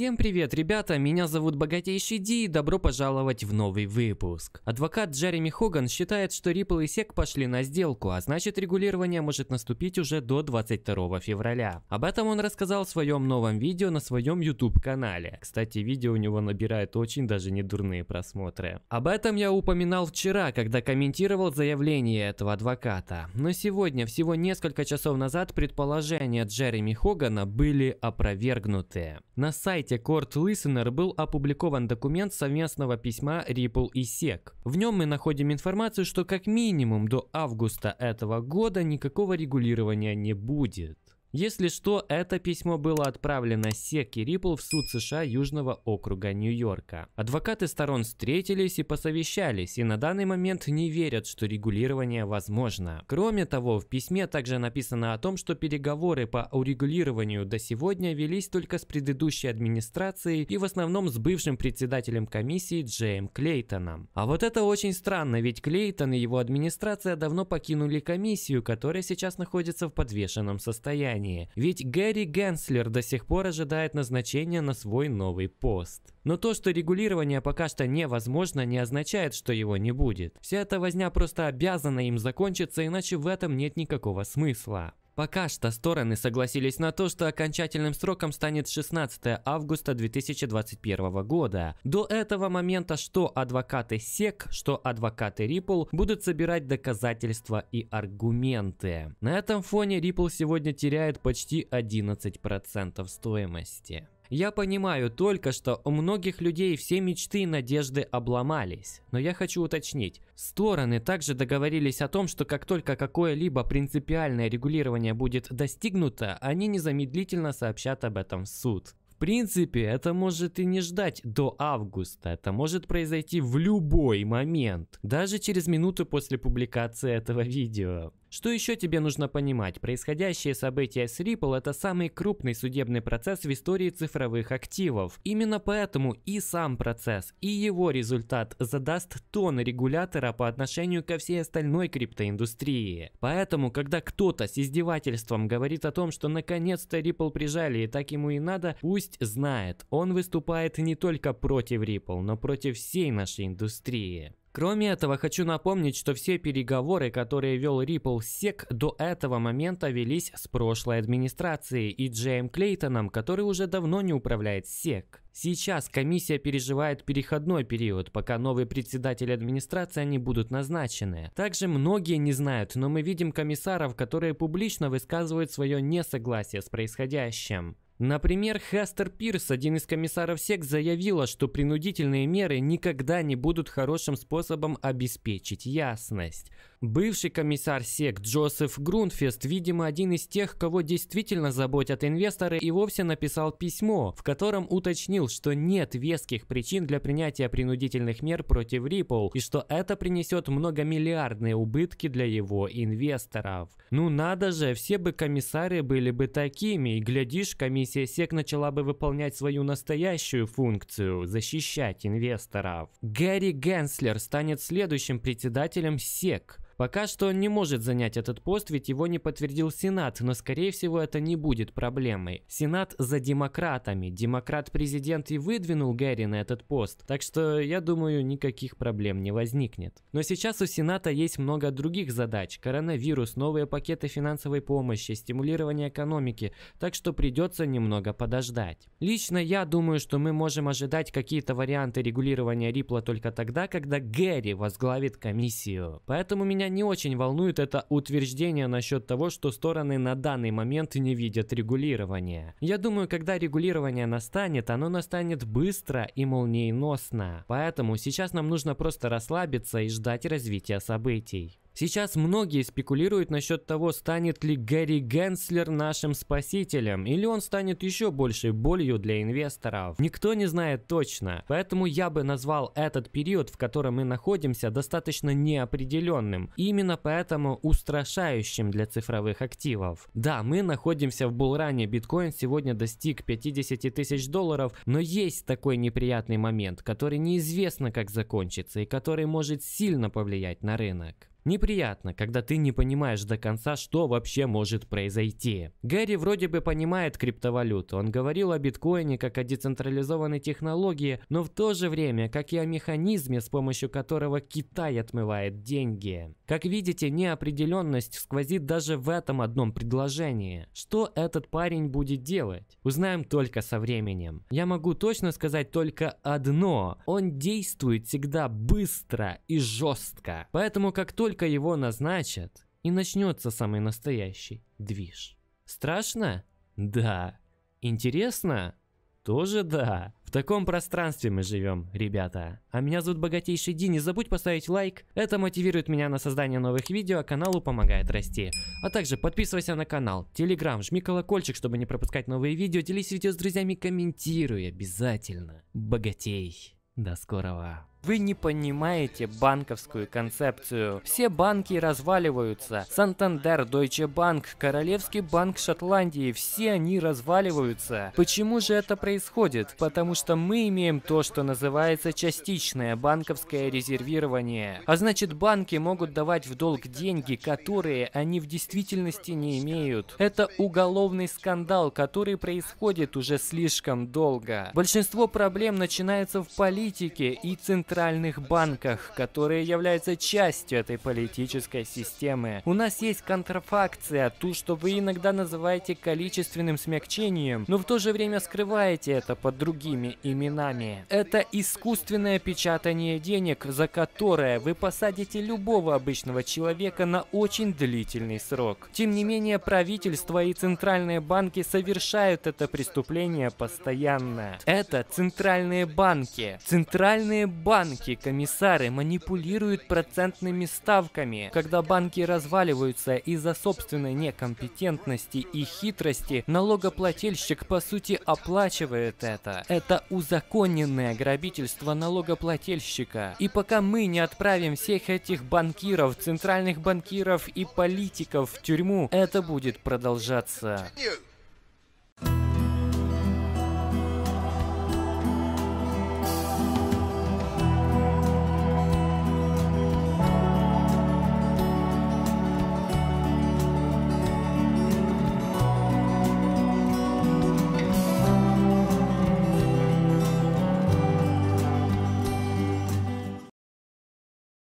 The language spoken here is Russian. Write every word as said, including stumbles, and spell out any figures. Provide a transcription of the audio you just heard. Всем привет, ребята, меня зовут Богатейший Ди и добро пожаловать в новый выпуск. Адвокат Джереми Хоган считает, что Ripple и сек пошли на сделку, а значит регулирование может наступить уже до двадцать второго февраля. Об этом он рассказал в своем новом видео на своем YouTube канале. Кстати, видео у него набирает очень даже недурные просмотры. Об этом я упоминал вчера, когда комментировал заявление этого адвоката. Но сегодня, всего несколько часов назад, предположения Джереми Хогана были опровергнуты. На сайте court listener был опубликован документ совместного письма Ripple и сек. В нем мы находим информацию, что как минимум до августа этого года никакого регулирования не будет. Если что, это письмо было отправлено сек и Ripple в суд США Южного округа Нью-Йорка. Адвокаты сторон встретились и посовещались, и на данный момент не верят, что регулирование возможно. Кроме того, в письме также написано о том, что переговоры по урегулированию до сегодня велись только с предыдущей администрацией и в основном с бывшим председателем комиссии Джеймсом Клейтоном. А вот это очень странно, ведь Клейтон и его администрация давно покинули комиссию, которая сейчас находится в подвешенном состоянии. Ведь Гэри Генслер до сих пор ожидает назначения на свой новый пост. Но то, что регулирование пока что невозможно, не означает, что его не будет. Вся эта возня просто обязана им закончиться, иначе в этом нет никакого смысла. Пока что стороны согласились на то, что окончательным сроком станет шестнадцатое августа две тысячи двадцать первого года. До этого момента что адвокаты сек, что адвокаты Ripple будут собирать доказательства и аргументы. На этом фоне Ripple сегодня теряет почти одиннадцать процентов стоимости. Я понимаю только, что у многих людей все мечты и надежды обломались, но я хочу уточнить. Стороны также договорились о том, что как только какое-либо принципиальное регулирование будет достигнуто, они незамедлительно сообщат об этом в суд. В принципе, это может и не ждать до августа, это может произойти в любой момент, даже через минуту после публикации этого видео. Что еще тебе нужно понимать? Происходящие события с Ripple — это самый крупный судебный процесс в истории цифровых активов. Именно поэтому и сам процесс, и его результат задаст тон регулятора по отношению ко всей остальной криптоиндустрии. Поэтому, когда кто-то с издевательством говорит о том, что наконец-то Ripple прижали и так ему и надо, пусть знает, он выступает не только против Ripple, но против всей нашей индустрии. Кроме этого, хочу напомнить, что все переговоры, которые вел Ripple сек, до этого момента велись с прошлой администрацией и Джейм Клейтоном, который уже давно не управляет сек. Сейчас комиссия переживает переходной период, пока новые председатели администрации не будут назначены. Также многие не знают, но мы видим комиссаров, которые публично высказывают свое несогласие с происходящим. Например, Хестер Пирс, один из комиссаров сек, заявила, что принудительные меры никогда не будут хорошим способом обеспечить ясность. Бывший комиссар сек Джозеф Грунфест, видимо, один из тех, кого действительно заботят инвесторы, и вовсе написал письмо, в котором уточнил, что нет веских причин для принятия принудительных мер против Ripple и что это принесет многомиллиардные убытки для его инвесторов. Ну надо же, все бы комиссары были бы такими, и глядишь, комиссия сек начала бы выполнять свою настоящую функцию – защищать инвесторов. Гэри Генслер станет следующим председателем сек. Пока что он не может занять этот пост, ведь его не подтвердил Сенат, но скорее всего это не будет проблемой. Сенат за демократами, демократ-президент и выдвинул Гэри на этот пост, так что я думаю, никаких проблем не возникнет. Но сейчас у Сената есть много других задач: коронавирус, новые пакеты финансовой помощи, стимулирование экономики, так что придется немного подождать. Лично я думаю, что мы можем ожидать какие-то варианты регулирования Ripple только тогда, когда Гэри возглавит комиссию. Поэтому меня не очень волнует это утверждение насчет того, что стороны на данный момент не видят регулирования. Я думаю, когда регулирование настанет, оно настанет быстро и молниеносно. Поэтому сейчас нам нужно просто расслабиться и ждать развития событий. Сейчас многие спекулируют насчет того, станет ли Гэри Генслер нашим спасителем, или он станет еще большей болью для инвесторов. Никто не знает точно, поэтому я бы назвал этот период, в котором мы находимся, достаточно неопределенным, именно поэтому устрашающим для цифровых активов. Да, мы находимся в булране, биткоин сегодня достиг пятидесяти тысяч долларов, но есть такой неприятный момент, который неизвестно как закончится и который может сильно повлиять на рынок. Неприятно, когда ты не понимаешь до конца, что вообще может произойти. Гэри вроде бы понимает криптовалюту, он говорил о биткоине как о децентрализованной технологии, но в то же время как и о механизме, с помощью которого Китай отмывает деньги. Как видите, неопределенность сквозит даже в этом одном предложении. Что этот парень будет делать? Узнаем только со временем. Я могу точно сказать только одно: он действует всегда быстро и жестко. Поэтому как только Только его назначат, и начнется самый настоящий движ. Страшно? Да. Интересно? Тоже да. В таком пространстве мы живем, ребята. А меня зовут Богатейший Ди, не забудь поставить лайк. Это мотивирует меня на создание новых видео, а каналу помогает расти. А также подписывайся на канал, телеграм, жми колокольчик, чтобы не пропускать новые видео, делись видео с друзьями, комментируй обязательно. Богатей. До скорого. Вы не понимаете банковскую концепцию. Все банки разваливаются. Сантандер, Дойче Банк, Королевский банк Шотландии, все они разваливаются. Почему же это происходит? Потому что мы имеем то, что называется частичное банковское резервирование. А значит, банки могут давать в долг деньги, которые они в действительности не имеют. Это уголовный скандал, который происходит уже слишком долго. Большинство проблем начинается в политике и центральной центральных банках, которые являются частью этой политической системы. У нас есть контрафакция, ту, что вы иногда называете количественным смягчением, но в то же время скрываете это под другими именами. Это искусственное печатание денег, за которое вы посадите любого обычного человека на очень длительный срок. Тем не менее, правительство и центральные банки совершают это преступление постоянно. Это центральные банки. Центральные банки. Банки, комиссары манипулируют процентными ставками. Когда банки разваливаются из-за собственной некомпетентности и хитрости, налогоплательщик по сути оплачивает это. Это узаконенное грабительство налогоплательщика. И пока мы не отправим всех этих банкиров, центральных банкиров и политиков в тюрьму, это будет продолжаться.